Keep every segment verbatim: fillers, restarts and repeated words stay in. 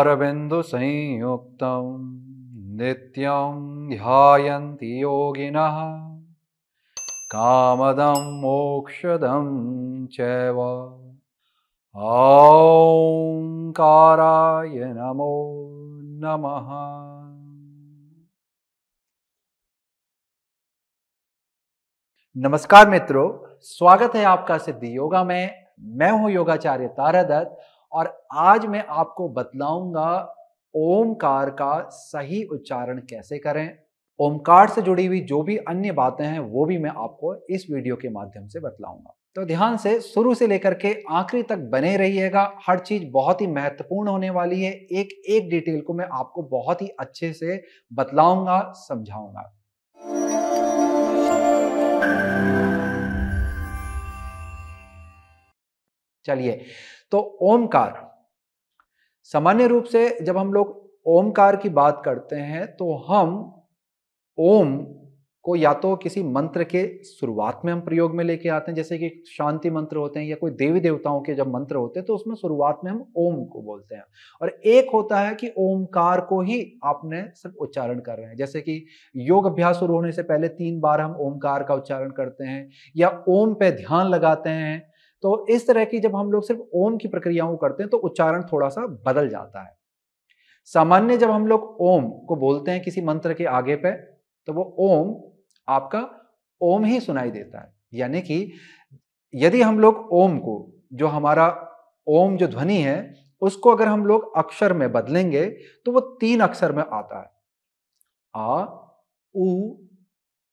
चरबिंदु संयुक्तं नित्यं ध्यायन्ति योगिनः कामदं मोक्षदं चैव ओंकाराय नमो नमः। नमस्कार मित्रों, स्वागत है आपका सिद्धि योगा में। मैं हूं योगाचार्य तारा दत्त और आज मैं आपको बतलाऊंगा ओमकार का सही उच्चारण कैसे करें। ओमकार से जुड़ी हुई जो भी अन्य बातें हैं वो भी मैं आपको इस वीडियो के माध्यम से बतलाऊंगा। तो ध्यान से शुरू से लेकर के आखिरी तक बने रहिएगा। हर चीज बहुत ही महत्वपूर्ण होने वाली है। एक एक डिटेल को मैं आपको बहुत ही अच्छे से बतलाऊंगा, समझाऊंगा। चलिए, तो ओमकार सामान्य रूप से जब हम लोग ओमकार की बात करते हैं तो हम ओम को या तो किसी मंत्र के शुरुआत में हम प्रयोग में लेके आते हैं, जैसे कि शांति मंत्र होते हैं या कोई देवी देवताओं के जब मंत्र होते हैं तो उसमें शुरुआत में हम ओम को बोलते हैं। और एक होता है कि ओमकार को ही आपने सिर्फ उच्चारण कर रहे हैं, जैसे कि योग अभ्यास शुरू होने से पहले तीन बार हम ओमकार का उच्चारण करते हैं या ओम पे ध्यान लगाते हैं। तो इस तरह की जब हम लोग सिर्फ ओम की प्रक्रियाओं करते हैं तो उच्चारण थोड़ा सा बदल जाता है। सामान्य जब हम लोग ओम को बोलते हैं किसी मंत्र के आगे पे तो वो ओम आपका ओम ही सुनाई देता है। यानी कि यदि हम लोग ओम को, जो हमारा ओम जो ध्वनि है, उसको अगर हम लोग अक्षर में बदलेंगे तो वो तीन अक्षर में आता है, आ उ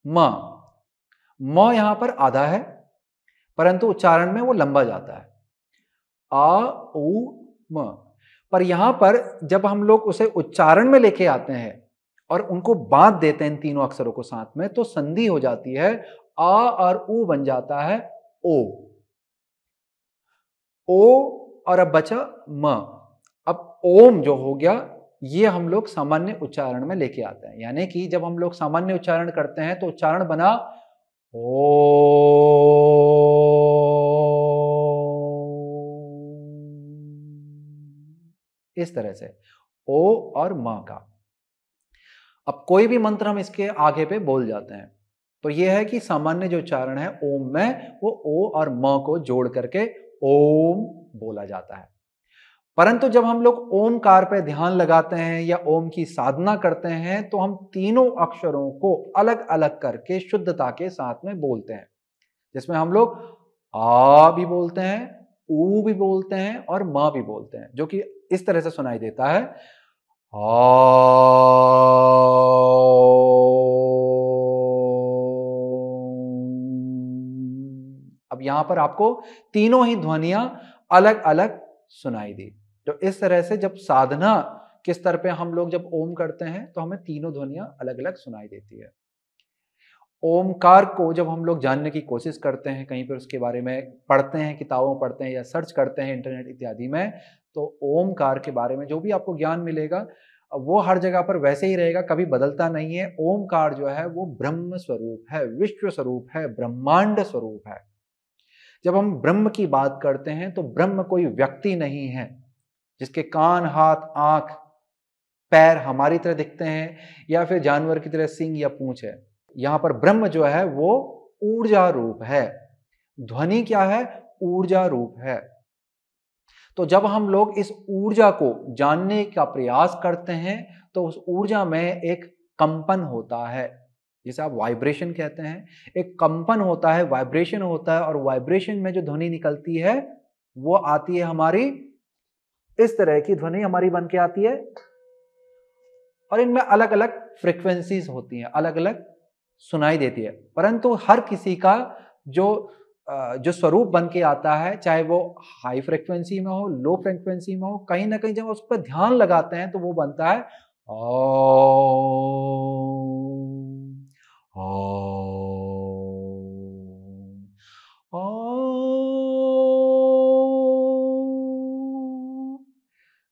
म। म यहां पर आधा है परंतु उच्चारण में वो लंबा जाता है, आ उ म। पर यहां पर जब हम लोग उसे उच्चारण में लेके आते हैं और उनको बांध देते हैं इन तीनों अक्षरों को साथ में, तो संधि हो जाती है, आ और उ बन जाता है ओ। ओ और अब बचा म। अब ओम जो हो गया ये हम लोग सामान्य उच्चारण में लेके आते हैं। यानी कि जब हम लोग सामान्य उच्चारण करते हैं तो उच्चारण बना ओ, इस तरह से ओ और मां का। अब कोई भी मंत्र हम इसके आगे पे बोल जाते हैं तो यह है कि सामान्य जो उच्चारण है ओम में, वो ओ और मां को जोड़ करके ओम बोला जाता है। परंतु जब हम लोग ओमकार पे ध्यान लगाते हैं या ओम की साधना करते हैं तो हम तीनों अक्षरों को अलग अलग करके शुद्धता के साथ में बोलते हैं, जिसमें हम लोग आ भी बोलते हैं, ऊ भी बोलते हैं और म भी बोलते हैं, जो कि इस तरह से सुनाई देता है, आ। अब यहां पर आपको तीनों ही ध्वनियां अलग अलग सुनाई दी। तो इस तरह से जब साधना के स्तर पे हम लोग जब ओम करते हैं तो हमें तीनों ध्वनियां अलग अलग सुनाई देती है। ओमकार को जब हम लोग जानने की कोशिश करते हैं, कहीं पर उसके बारे में पढ़ते हैं, किताबों में पढ़ते हैं या सर्च करते हैं इंटरनेट इत्यादि में, तो ओमकार के बारे में जो भी आपको ज्ञान मिलेगा वो हर जगह पर वैसे ही रहेगा, कभी बदलता नहीं है। ओमकार जो है वो ब्रह्म स्वरूप है, विश्व स्वरूप है, ब्रह्मांड स्वरूप है। जब हम ब्रह्म की बात करते हैं तो ब्रह्म कोई व्यक्ति नहीं है जिसके कान, हाथ, आंख, पैर हमारी तरह दिखते हैं या फिर जानवर की तरह सींग या पूंछ है। यहां पर ब्रह्म जो है वो ऊर्जा रूप है। ध्वनि क्या है? ऊर्जा रूप है। तो जब हम लोग इस ऊर्जा को जानने का प्रयास करते हैं तो उस ऊर्जा में एक कंपन होता है, जिसे आप वाइब्रेशन कहते हैं। एक कंपन होता है, वाइब्रेशन होता है और वाइब्रेशन में जो ध्वनि निकलती है वो आती है हमारी, इस तरह की ध्वनि हमारी बन के आती है। और इनमें अलग अलग फ्रीक्वेंसीज होती हैं, अलग अलग सुनाई देती है, परंतु हर किसी का जो जो स्वरूप बन के आता है, चाहे वो हाई फ्रिक्वेंसी में हो, लो फ्रिक्वेंसी में हो, कहीं ना कहीं जब उस पर ध्यान लगाते हैं तो वो बनता है ओम ओम ओम।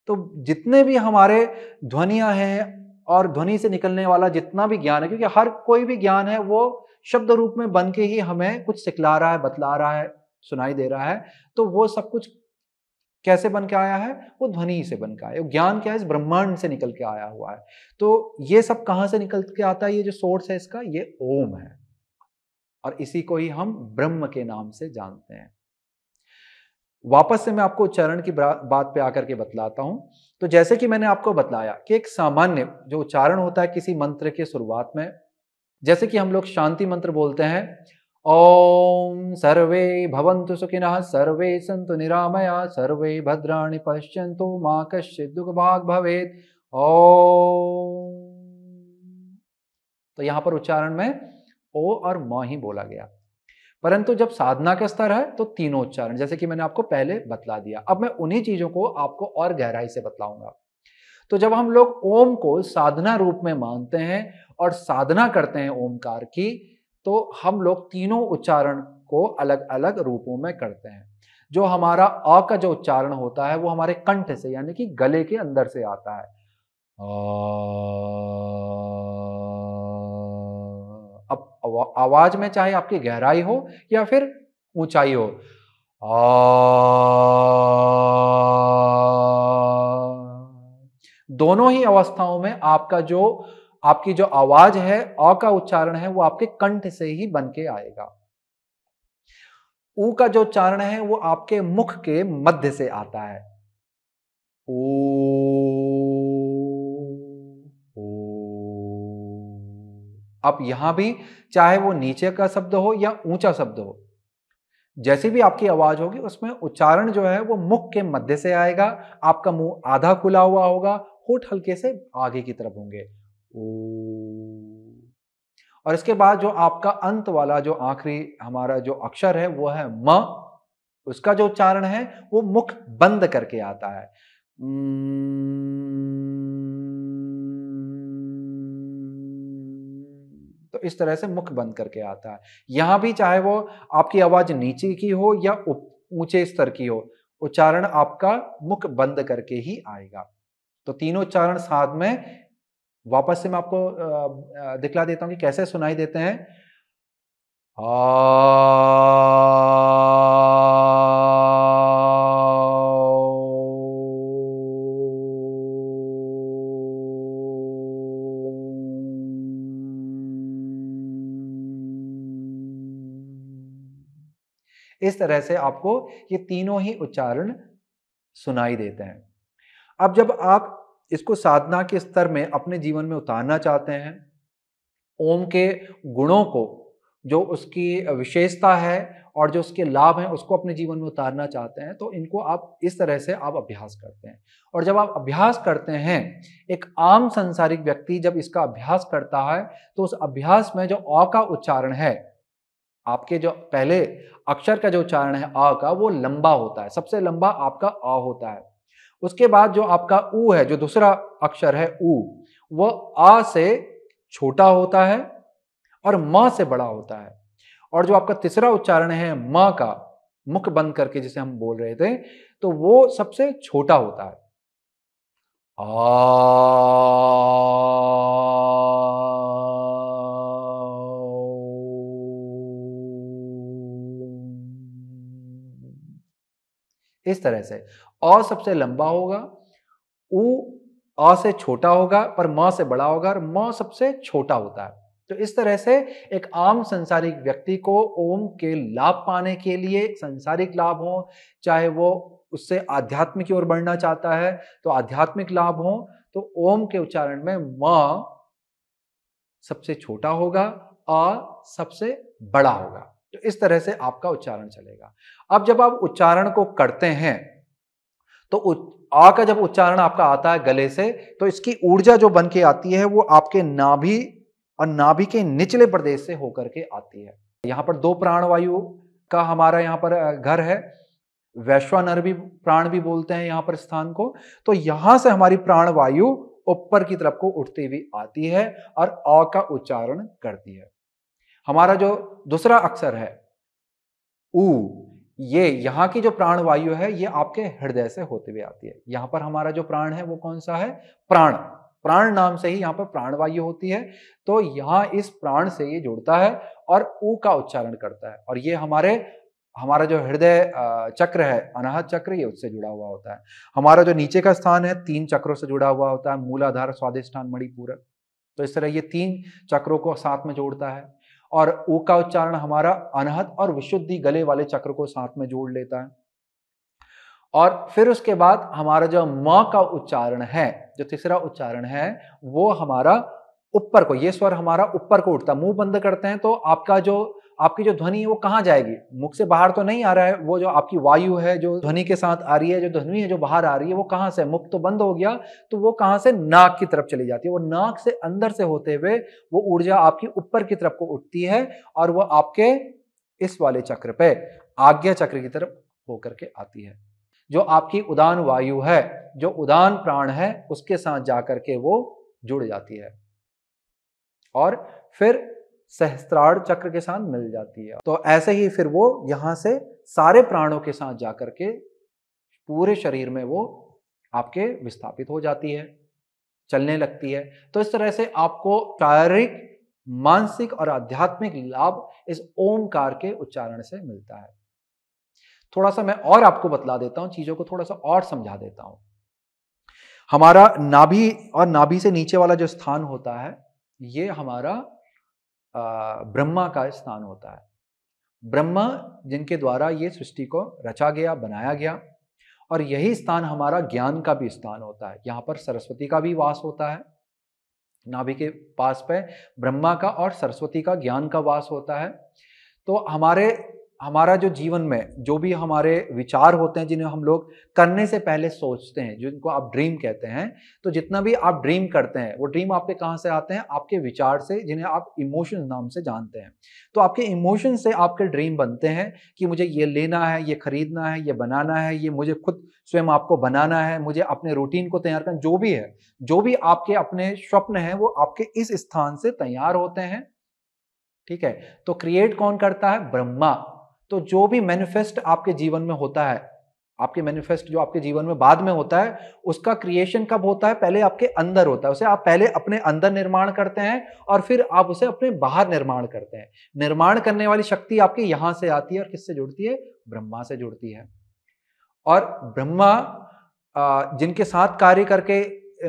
तो जितने भी हमारे ध्वनियां हैं और ध्वनि से निकलने वाला जितना भी ज्ञान है, क्योंकि हर कोई भी ज्ञान है वो शब्द रूप में बन के ही हमें कुछ सिखला रहा है, बतला रहा है, सुनाई दे रहा है, तो वो सब कुछ कैसे बन के आया है? वो ध्वनि से बन के आया है। ज्ञान क्या है? इस ब्रह्मांड से निकल के आया हुआ है। तो ये सब कहाँ से निकल के आता है? ये जो सोर्स है इसका, ये ओम है, और इसी को ही हम ब्रह्म के नाम से जानते हैं। वापस से मैं आपको उच्चारण की बात पे आकर के बतलाता हूँ। तो जैसे कि मैंने आपको बतलाया कि एक सामान्य जो उच्चारण होता है किसी मंत्र के शुरुआत में, जैसे कि हम लोग शांति मंत्र बोलते हैं, ओम सर्वे भवन्तु सुखिनः सर्वे सन्तु निरामयाः सर्वे भद्राणि पश्यन्तु मा कश्चित् दुःखभाग् भवेत् ओम। तो यहाँ पर उच्चारण में ओ और म ही बोला गया, परंतु जब साधना का स्तर है तो तीनों उच्चारण, जैसे कि मैंने आपको पहले बतला दिया। अब मैं उन्हीं चीजों को आपको और गहराई से बतलाऊंगा। तो जब हम लोग ओम को साधना रूप में मानते हैं और साधना करते हैं ओमकार की, तो हम लोग तीनों उच्चारण को अलग अलग रूपों में करते हैं। जो हमारा अ का जो उच्चारण होता है वो हमारे कंठ से, यानी कि गले के अंदर से आता है। अब आवाज में चाहे आपकी गहराई हो या फिर ऊंचाई हो, दोनों ही अवस्थाओं में आपका जो आपकी जो आवाज है, अ का उच्चारण है, वो आपके कंठ से ही बन के आएगा। ऊ का जो उच्चारण है वो आपके मुख के मध्य से आता है। ओ, ओ। अब यहां भी चाहे वो नीचे का शब्द हो या ऊंचा शब्द हो, जैसी भी आपकी आवाज होगी उसमें उच्चारण जो है वो मुख के मध्य से आएगा। आपका मुंह आधा खुला हुआ होगा, होठ हल्के से आगे की तरफ होंगे। और इसके बाद जो आपका अंत वाला जो आखिरी हमारा जो अक्षर है वो है म। उसका जो उच्चारण है वो मुख बंद करके आता है। तो इस तरह से मुख बंद करके आता है। यहां भी चाहे वो आपकी आवाज नीचे की हो या ऊंचे स्तर की हो, उच्चारण आपका मुख बंद करके ही आएगा। तो तीनों उच्चारण साथ में, वापस से मैं आपको दिखला देता हूं कि कैसे सुनाई देते हैं। इस तरह से आपको ये तीनों ही उच्चारण सुनाई देते हैं। अब जब आप इसको साधना के स्तर में अपने जीवन में उतारना चाहते हैं, ओम के गुणों को, जो उसकी विशेषता है और जो उसके लाभ हैं, उसको अपने जीवन में उतारना चाहते हैं, तो इनको आप इस तरह से आप अभ्यास करते हैं। और जब आप अभ्यास करते हैं, एक आम संसारिक व्यक्ति जब इसका अभ्यास करता है, तो उस अभ्यास में जो अ का उच्चारण है, आपके जो पहले अक्षर का जो उच्चारण है अ का, वो लंबा होता है। सबसे लंबा आपका अ होता है। उसके बाद जो आपका ऊ है, जो दूसरा अक्षर है ऊ, वो आ से छोटा होता है और म से बड़ा होता है। और जो आपका तीसरा उच्चारण है म का, मुख बंद करके जिसे हम बोल रहे थे, तो वो सबसे छोटा होता है। आ इस तरह से अ सबसे लंबा होगा, ऊ अ से छोटा होगा पर म से बड़ा होगा, और म सबसे छोटा होता है। तो इस तरह से एक आम संसारिक व्यक्ति को ओम के लाभ पाने के लिए, संसारिक लाभ हो, चाहे वो उससे आध्यात्मिक की ओर बढ़ना चाहता है तो आध्यात्मिक लाभ हो, तो ओम के उच्चारण में म सबसे छोटा होगा, अ सबसे बड़ा होगा। तो इस तरह से आपका उच्चारण चलेगा। अब जब आप उच्चारण को करते हैं, तो आ का जब उच्चारण आपका आता है गले से, तो इसकी ऊर्जा जो बन के आती है वो आपके नाभि और नाभि के निचले प्रदेश से होकर के आती है। यहाँ पर दो प्राणवायु का हमारा यहाँ पर घर है, वैश्वानर भी प्राण भी बोलते हैं यहाँ पर स्थान को। तो यहाँ से हमारी प्राणवायु ऊपर की तरफ को उठती हुई आती है और आ का उच्चारण करती है। हमारा जो दूसरा अक्षर है ऊ, ये यहाँ की जो प्राण वायु है ये आपके हृदय से होते हुए आती है। यहाँ पर हमारा जो प्राण है वो कौन सा है? प्राण। प्राण नाम से ही यहाँ पर प्राण वायु होती है। तो यहाँ इस प्राण से ये जुड़ता है और ऊ का उच्चारण करता है। और ये हमारे हमारा जो हृदय चक्र है, अनाहत चक्र, ये उससे जुड़ा हुआ होता है। हमारा जो नीचे का स्थान है तीन चक्रों से जुड़ा हुआ होता है, मूलाधार, स्वाधिष्ठान, मणिपुर। तो इस तरह ये तीन चक्रों को साथ में जोड़ता है। और ओ का उच्चारण हमारा अनाहत और विशुद्धि गले वाले चक्र को साथ में जोड़ लेता है। और फिर उसके बाद हमारा जो म का उच्चारण है, जो तीसरा उच्चारण है, वो हमारा ऊपर को, ये स्वर हमारा ऊपर को उठता है। मुंह बंद करते हैं तो आपका जो आपकी जो ध्वनि है वो कहाँ जाएगी? मुख से बाहर तो नहीं आ रहा है। वो जो आपकी वायु है जो ध्वनि के साथ आ रही है, जो ध्वनि है जो बाहर आ रही है, वो कहाँ से? मुख तो बंद हो गया, तो वो कहाँ से? नाक की तरफ चली जाती है। वो नाक से अंदर से होते हुए वो ऊर्जा आपकी ऊपर की तरफ को उठती है और वो आपके इस वाले चक्र पे, आज्ञा चक्र की तरफ होकर के आती है। जो आपकी उदान वायु है, जो उदान प्राण है, उसके साथ जाकर के वो जुड़ जाती है और फिर सहस्त्रार चक्र के साथ मिल जाती है। तो ऐसे ही फिर वो यहाँ से सारे प्राणों के साथ जाकर के पूरे शरीर में वो आपके विस्थापित हो जाती है, चलने लगती है। तो इस तरह से आपको शारीरिक, मानसिक और आध्यात्मिक लाभ इस ओमकार के उच्चारण से मिलता है। थोड़ा सा मैं और आपको बतला देता हूँ, चीजों को थोड़ा सा और समझा देता हूँ। हमारा नाभि और नाभि से नीचे वाला जो स्थान होता है, ये हमारा ब्रह्मा का स्थान होता है। ब्रह्मा जिनके द्वारा ये सृष्टि को रचा गया, बनाया गया, और यही स्थान हमारा ज्ञान का भी स्थान होता है। यहाँ पर सरस्वती का भी वास होता है। नाभि के पास पे ब्रह्मा का और सरस्वती का, ज्ञान का वास होता है। तो हमारे हमारा जो जीवन में जो भी हमारे विचार होते हैं, जिन्हें हम लोग करने से पहले सोचते हैं, जिनको आप ड्रीम कहते हैं, तो जितना भी आप ड्रीम करते हैं वो ड्रीम आपके कहाँ से आते हैं? आपके विचार से, जिन्हें आप इमोशन नाम से जानते हैं। तो आपके इमोशन से आपके ड्रीम बनते हैं कि मुझे ये लेना है, ये खरीदना है, ये बनाना है, ये मुझे खुद स्वयं आपको बनाना है, मुझे अपने रूटीन को तैयार करना, जो भी है, जो भी आपके अपने स्वप्न हैं वो आपके इस स्थान से तैयार होते हैं। ठीक है, तो क्रिएट कौन करता है? ब्रह्मा। तो जो भी मैनिफेस्ट आपके जीवन में होता है, आपके मैनिफेस्ट जो आपके जीवन में बाद में होता है, उसका क्रिएशन कब होता है? पहले आपके अंदर होता है। उसे आप पहले अपने अंदर निर्माण करते हैं और फिर आप उसे अपने बाहर निर्माण करते हैं। निर्माण करने वाली शक्ति आपके यहाँ से आती है और किससे जुड़ती है? ब्रह्मा से जुड़ती है। और ब्रह्मा जिनके साथ कार्य करके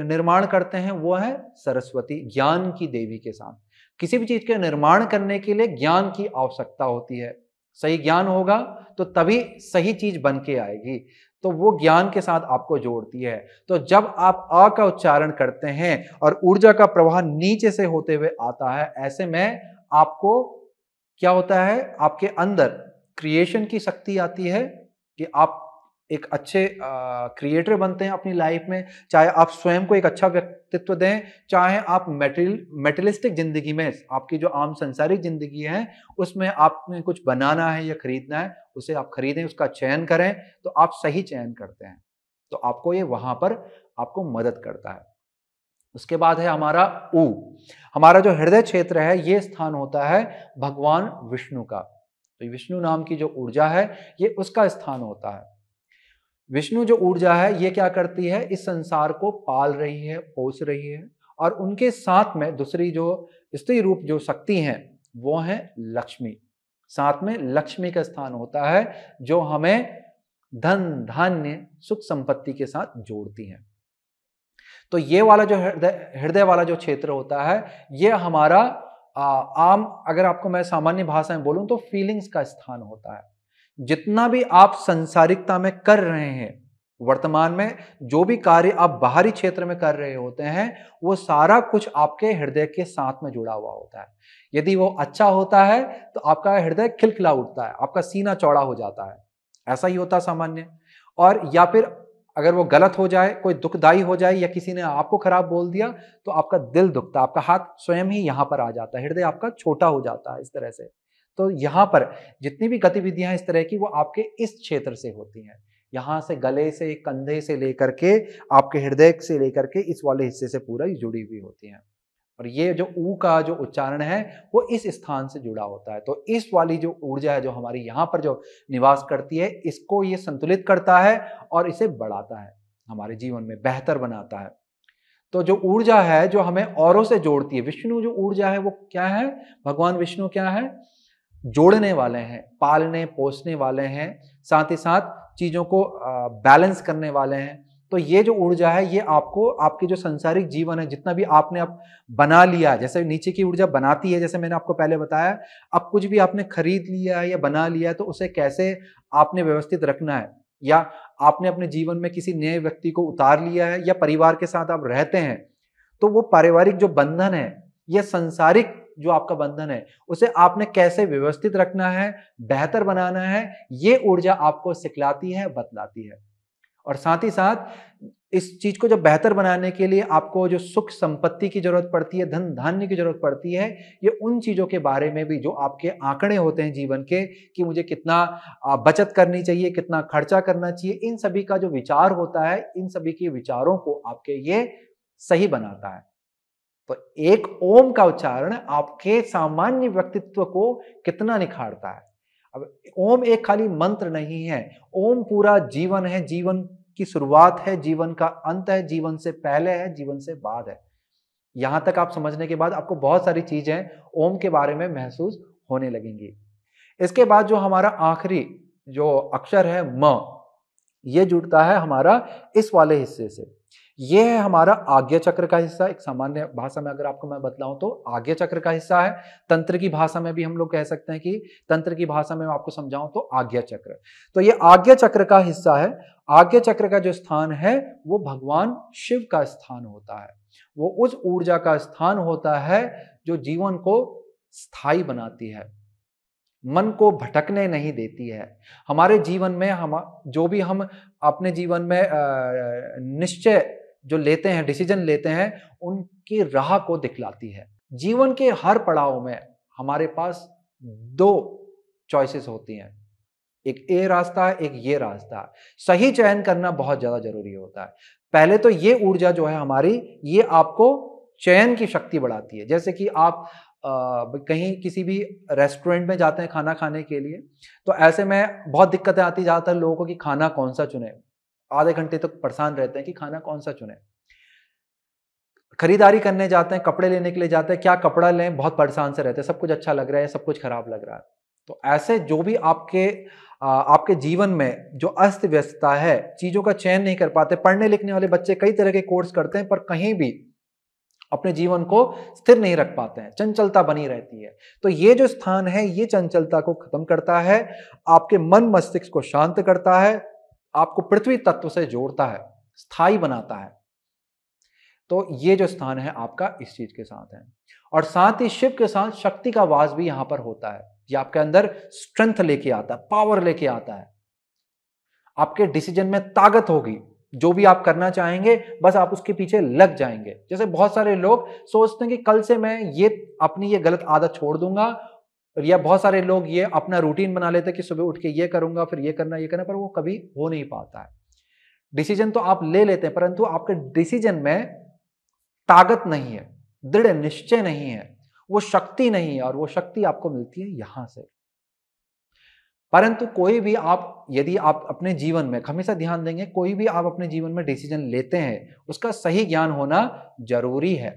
निर्माण करते हैं वो है सरस्वती, ज्ञान की देवी के साथ। किसी भी चीज के निर्माण करने के लिए ज्ञान की आवश्यकता होती है। सही ज्ञान होगा तो तभी सही चीज बन के आएगी। तो वो ज्ञान के साथ आपको जोड़ती है। तो जब आप आ का उच्चारण करते हैं और ऊर्जा का प्रवाह नीचे से होते हुए आता है, ऐसे में आपको क्या होता है? आपके अंदर क्रिएशन की शक्ति आती है कि आप एक अच्छे क्रिएटर बनते हैं अपनी लाइफ में। चाहे आप स्वयं को एक अच्छा व्यक्तित्व दें, चाहे आप मेटेरियल मेटेरियलिस्टिक जिंदगी में, आपकी जो आम संसारिक जिंदगी है उसमें आपने कुछ बनाना है या खरीदना है, उसे आप खरीदें, उसका चयन करें, तो आप सही चयन करते हैं तो आपको ये वहाँ पर आपको मदद करता है। उसके बाद है हमारा ऊ। हमारा जो हृदय क्षेत्र है, ये स्थान होता है भगवान विष्णु का। तो विष्णु नाम की जो ऊर्जा है, ये उसका स्थान होता है। विष्णु जो ऊर्जा है, ये क्या करती है? इस संसार को पाल रही है, पोष रही है। और उनके साथ में दूसरी जो स्त्री रूप जो शक्ति है वो है लक्ष्मी। साथ में लक्ष्मी का स्थान होता है जो हमें धन, धान्य, सुख, संपत्ति के साथ जोड़ती है। तो ये वाला जो हृदय हृदय वाला जो क्षेत्र होता है, ये हमारा आम, अगर आपको मैं सामान्य भाषा में बोलूँ तो फीलिंग्स का स्थान होता है। जितना भी आप संसारिकता में कर रहे हैं, वर्तमान में जो भी कार्य आप बाहरी क्षेत्र में कर रहे होते हैं, वो सारा कुछ आपके हृदय के साथ में जुड़ा हुआ होता है। यदि वो अच्छा होता है तो आपका हृदय खिलखिला उठता है, आपका सीना चौड़ा हो जाता है, ऐसा ही होता सामान्य। और या फिर अगर वो गलत हो जाए, कोई दुखदाई हो जाए, या किसी ने आपको खराब बोल दिया, तो आपका दिल दुखता, आपका हाथ स्वयं ही यहाँ पर आ जाता है, हृदय आपका छोटा हो जाता है इस तरह से। तो यहाँ पर जितनी भी गतिविधियां इस तरह की, वो आपके इस क्षेत्र से होती हैं। यहाँ से गले से, कंधे से लेकर के आपके हृदय से लेकर के इस वाले हिस्से से पूरा जुड़ी हुई होती हैं। और ये जो ऊ का जो उच्चारण है वो इस स्थान से जुड़ा होता है। तो इस वाली जो ऊर्जा है जो हमारी यहाँ पर जो निवास करती है, इसको ये संतुलित करता है और इसे बढ़ाता है, हमारे जीवन में बेहतर बनाता है। तो जो ऊर्जा है जो हमें औरों से जोड़ती है, विष्णु जो ऊर्जा है वो क्या है? भगवान विष्णु क्या है? जोड़ने वाले हैं, पालने पोसने वाले हैं, साथ ही साथ चीज़ों को बैलेंस करने वाले हैं। तो ये जो ऊर्जा है ये आपको आपके जो संसारिक जीवन है जितना भी आपने आप बना लिया, जैसे नीचे की ऊर्जा बनाती है, जैसे मैंने आपको पहले बताया, अब कुछ भी आपने खरीद लिया है या बना लिया है तो उसे कैसे आपने व्यवस्थित रखना है, या आपने अपने जीवन में किसी नए व्यक्ति को उतार लिया है या परिवार के साथ आप रहते हैं तो वो पारिवारिक जो बंधन है या संसारिक जो आपका बंधन है उसे आपने कैसे व्यवस्थित रखना है, बेहतर बनाना है, ये ऊर्जा आपको सिखलाती है, बतलाती है। और साथ ही साथ इस चीज को जब बेहतर बनाने के लिए आपको जो सुख संपत्ति की जरूरत पड़ती है, धन धान्य की जरूरत पड़ती है, ये उन चीज़ों के बारे में भी जो आपके आंकड़े होते हैं जीवन के कि मुझे कितना बचत करनी चाहिए, कितना खर्चा करना चाहिए, इन सभी का जो विचार होता है, इन सभी के विचारों को आपके ये सही बनाता है। तो एक ओम का उच्चारण आपके सामान्य व्यक्तित्व को कितना निखारता है। अब ओम एक खाली मंत्र नहीं है, ओम पूरा जीवन है, जीवन की शुरुआत है, जीवन का अंत है, जीवन से पहले है, जीवन से बाद है। यहां तक आप समझने के बाद आपको बहुत सारी चीजें ओम के बारे में महसूस होने लगेंगी। इसके बाद जो हमारा आखिरी जो अक्षर है म, ये जुड़ता है हमारा इस वाले हिस्से से। ये है हमारा आज्ञा चक्र का हिस्सा। एक सामान्य भाषा में अगर आपको मैं बतलाऊं तो आज्ञा चक्र का हिस्सा है। तंत्र की भाषा में भी हम लोग कह सकते हैं कि तंत्र की भाषा में मैं आपको समझाऊं तो आज्ञा चक्र, तो ये आज्ञा चक्र का हिस्सा है। आज्ञा चक्र का जो स्थान है वो भगवान शिव का स्थान होता है, वो उस ऊर्जा का स्थान होता है जो जीवन को स्थायी बनाती है, मन को भटकने नहीं देती है। हमारे जीवन में हम जो भी हम अपने जीवन में निश्चय जो लेते हैं, डिसीजन लेते हैं, उनकी राह को दिखलाती है। जीवन के हर पड़ाव में हमारे पास दो चॉइसेस होती हैं, एक ए रास्ता है, एक ये रास्ता है। सही चयन करना बहुत ज़्यादा जरूरी होता है। पहले तो ये ऊर्जा जो है हमारी, ये आपको चयन की शक्ति बढ़ाती है। जैसे कि आप Uh, कहीं किसी भी रेस्टोरेंट में जाते हैं खाना खाने के लिए, तो ऐसे में बहुत दिक्कतें आती, ज़्यादातर लोगों को कि खाना कौन सा चुने, आधे घंटे तक तो परेशान रहते हैं कि खाना कौन सा चुने। खरीदारी करने जाते हैं, कपड़े लेने के लिए जाते हैं, क्या कपड़ा लें, बहुत परेशान से रहते हैं, सब कुछ अच्छा लग रहा है, सब कुछ खराब लग रहा है। तो ऐसे जो भी आपके आपके जीवन में जो अस्त व्यस्तता है, चीज़ों का चयन नहीं कर पाते। पढ़ने लिखने वाले बच्चे कई तरह के कोर्स करते हैं पर कहीं भी अपने जीवन को स्थिर नहीं रख पाते हैं, चंचलता बनी रहती है। तो ये जो स्थान है ये चंचलता को खत्म करता है, आपके मन मस्तिष्क को शांत करता है, आपको पृथ्वी तत्व से जोड़ता है, स्थायी बनाता है। तो ये जो स्थान है आपका इस चीज के साथ है। और साथ ही शिव के साथ शक्ति का वास भी यहाँ पर होता है। ये आपके अंदर स्ट्रेंथ लेके आता है, पावर लेके आता है, आपके डिसीजन में ताकत होगी। जो भी आप करना चाहेंगे बस आप उसके पीछे लग जाएंगे। जैसे बहुत सारे लोग सोचते हैं कि कल से मैं ये अपनी ये गलत आदत छोड़ दूंगा, या बहुत सारे लोग ये अपना रूटीन बना लेते हैं कि सुबह उठ के ये करूंगा, फिर ये करना ये करना, पर वो कभी हो नहीं पाता है। डिसीजन तो आप ले लेते हैं परंतु आपके डिसीजन में ताकत नहीं है, दृढ़ निश्चय नहीं है, वो शक्ति नहीं है। और वो शक्ति आपको मिलती है यहाँ से। परंतु कोई भी आप यदि आप अपने जीवन में हमेशा ध्यान देंगे, कोई भी आप अपने जीवन में डिसीजन लेते हैं उसका सही ज्ञान होना जरूरी है।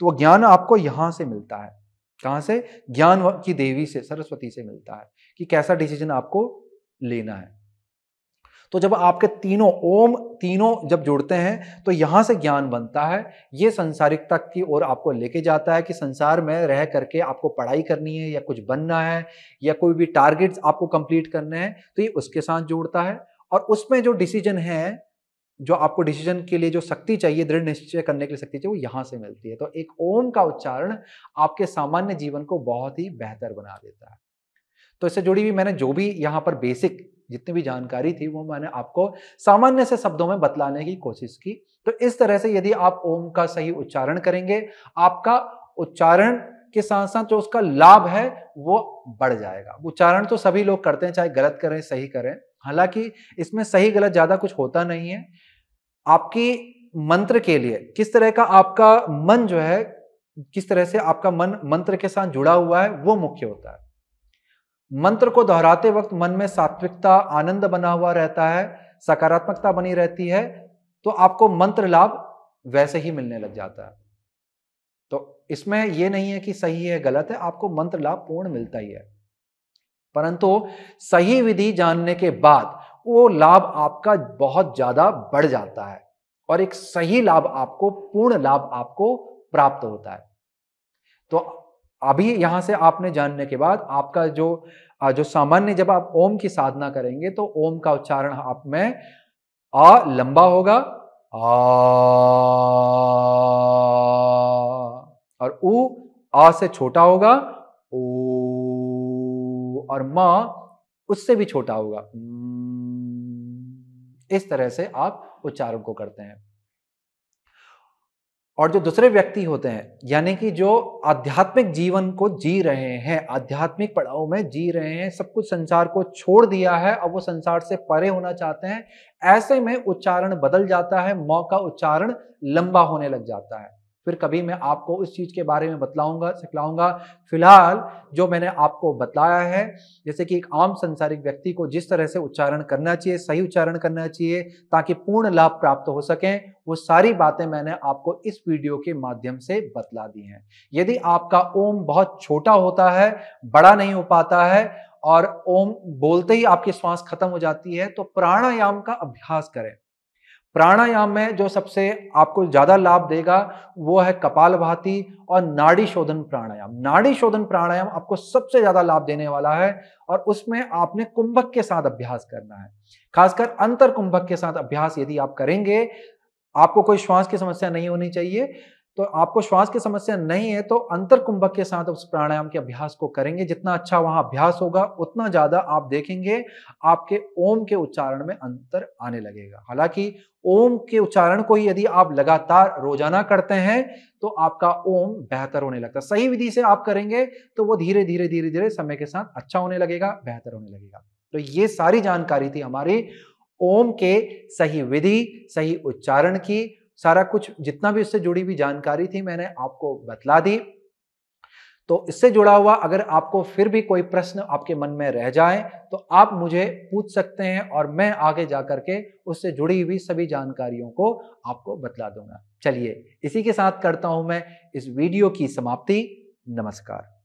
तो वो ज्ञान आपको यहाँ से मिलता है। कहाँ से? ज्ञान की देवी से, सरस्वती से मिलता है कि कैसा डिसीजन आपको लेना है। तो जब आपके तीनों ओम तीनों जब जुड़ते हैं तो यहाँ से ज्ञान बनता है। ये संसारिकता की ओर आपको लेके जाता है कि संसार में रह करके आपको पढ़ाई करनी है या कुछ बनना है या कोई भी टारगेट्स आपको कंप्लीट करने हैं, तो ये उसके साथ जोड़ता है। और उसमें जो डिसीजन है, जो आपको डिसीजन के लिए जो शक्ति चाहिए, दृढ़ निश्चय करने के लिए शक्ति चाहिए, वो यहाँ से मिलती है। तो एक ओम का उच्चारण आपके सामान्य जीवन को बहुत ही बेहतर बना देता है। तो इससे जुड़ी हुई मैंने जो भी यहाँ पर बेसिक जितनी भी जानकारी थी वो मैंने आपको सामान्य से शब्दों में बतलाने की कोशिश की। तो इस तरह से यदि आप ओम का सही उच्चारण करेंगे, आपका उच्चारण के साथ साथ जो उसका लाभ है वो बढ़ जाएगा। उच्चारण तो सभी लोग करते हैं, चाहे गलत करें सही करें, हालांकि इसमें सही गलत ज्यादा कुछ होता नहीं है। आपकी मंत्र के लिए किस तरह का आपका मन जो है, किस तरह से आपका मन मंत्र के साथ जुड़ा हुआ है, वो मुख्य होता है। मंत्र को दोहराते वक्त मन में सात्विकता, आनंद बना हुआ रहता है, सकारात्मकता बनी रहती है, तो आपको मंत्र लाभ वैसे ही मिलने लग जाता है। तो इसमें यह नहीं है कि सही है गलत है, आपको मंत्र लाभ पूर्ण मिलता ही है। परंतु सही विधि जानने के बाद वो लाभ आपका बहुत ज्यादा बढ़ जाता है और एक सही लाभ आपको, पूर्ण लाभ आपको प्राप्त होता है। तो अभी यहां से आपने जानने के बाद आपका जो जो सामान्य, जब आप ओम की साधना करेंगे तो ओम का उच्चारण आप में आ लंबा होगा आ, और ऊ आ से छोटा होगा ओ, और म उससे भी छोटा होगा। इस तरह से आप उच्चारण को करते हैं। और जो दूसरे व्यक्ति होते हैं, यानी कि जो आध्यात्मिक जीवन को जी रहे हैं, आध्यात्मिक पड़ाव में जी रहे हैं, सब कुछ संसार को छोड़ दिया है, अब वो संसार से परे होना चाहते हैं, ऐसे में उच्चारण बदल जाता है, म का उच्चारण लंबा होने लग जाता है। फिर कभी मैं आपको उस चीज के बारे में बतलाऊंगा, सिखलाऊंगा। फिलहाल जो मैंने आपको बताया है, जैसे कि एक आम संसारिक व्यक्ति को जिस तरह से उच्चारण करना चाहिए, सही उच्चारण करना चाहिए ताकि पूर्ण लाभ प्राप्त हो सके, वो सारी बातें मैंने आपको इस वीडियो के माध्यम से बतला दी हैं। यदि आपका ओम बहुत छोटा होता है, बड़ा नहीं हो पाता है, और ओम बोलते ही आपकी श्वास खत्म हो जाती है, तो प्राणायाम का अभ्यास करें। प्राणायाम में जो सबसे आपको ज्यादा लाभ देगा वो है कपालभाति और नाड़ी शोधन प्राणायाम। नाड़ी शोधन प्राणायाम आपको सबसे ज्यादा लाभ देने वाला है, और उसमें आपने कुंभक के साथ अभ्यास करना है। खासकर अंतर कुंभक के साथ अभ्यास यदि आप करेंगे, आपको कोई श्वास की समस्या नहीं होनी चाहिए, तो आपको श्वास की समस्या नहीं है तो अंतर कुंभक के साथ उस प्राणायाम के अभ्यास को करेंगे। जितना अच्छा वहां अभ्यास होगा, उतना ज्यादा आप देखेंगे आपके ओम के उच्चारण में अंतर आने लगेगा। हालांकि ओम के उच्चारण को यदि आप लगातार रोजाना करते हैं तो आपका ओम बेहतर होने लगता है। सही विधि से आप करेंगे तो वो धीरे धीरे धीरे धीरे समय के साथ अच्छा होने लगेगा, बेहतर होने लगेगा। तो ये सारी जानकारी थी हमारी ओम के सही विधि, सही उच्चारण की। सारा कुछ जितना भी इससे जुड़ी हुई जानकारी थी मैंने आपको बतला दी। तो इससे जुड़ा हुआ अगर आपको फिर भी कोई प्रश्न आपके मन में रह जाए तो आप मुझे पूछ सकते हैं, और मैं आगे जा करके उससे जुड़ी हुई सभी जानकारियों को आपको बतला दूंगा। चलिए, इसी के साथ करता हूं मैं इस वीडियो की समाप्ति। नमस्कार।